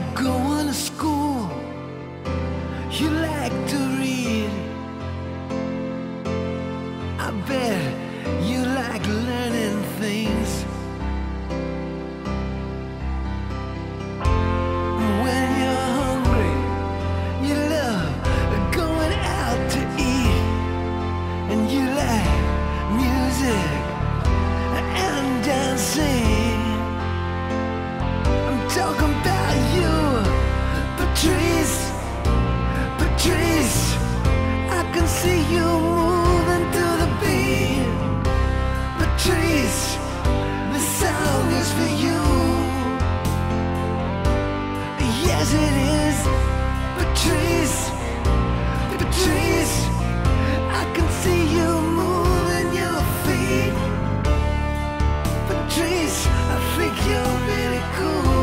like going to school, you like to read, I bet you like learning things. When you're hungry, you love going out to eat, and you like music and dancing. I'm talking about you, Patrice. Patrice, I can see you moving through the beat. Patrice, this song is for you. Yes it is, Patrice. Patrice, I can see you moving your feet. Patrice, I think you're really cool.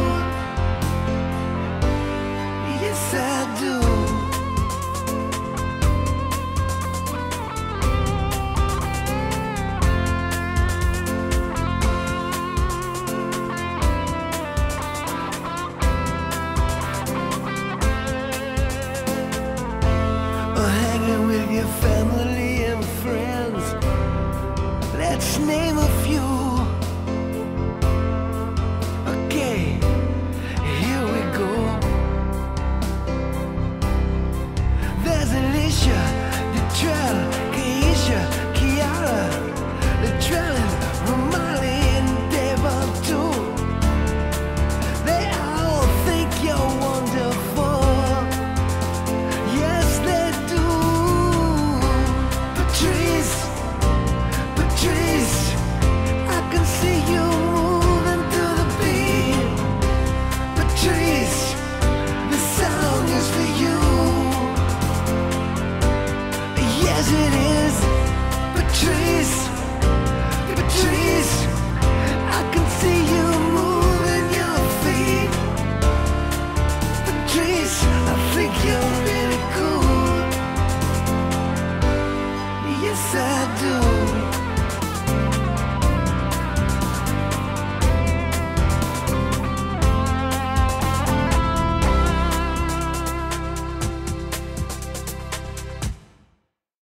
Family and friends, let's name a few. Okay, here we go. There's Alicia, Detrell, Keisha, Kiara, Detrell, Romali, and Devon too. They all think you're wonderful. Yes, I do.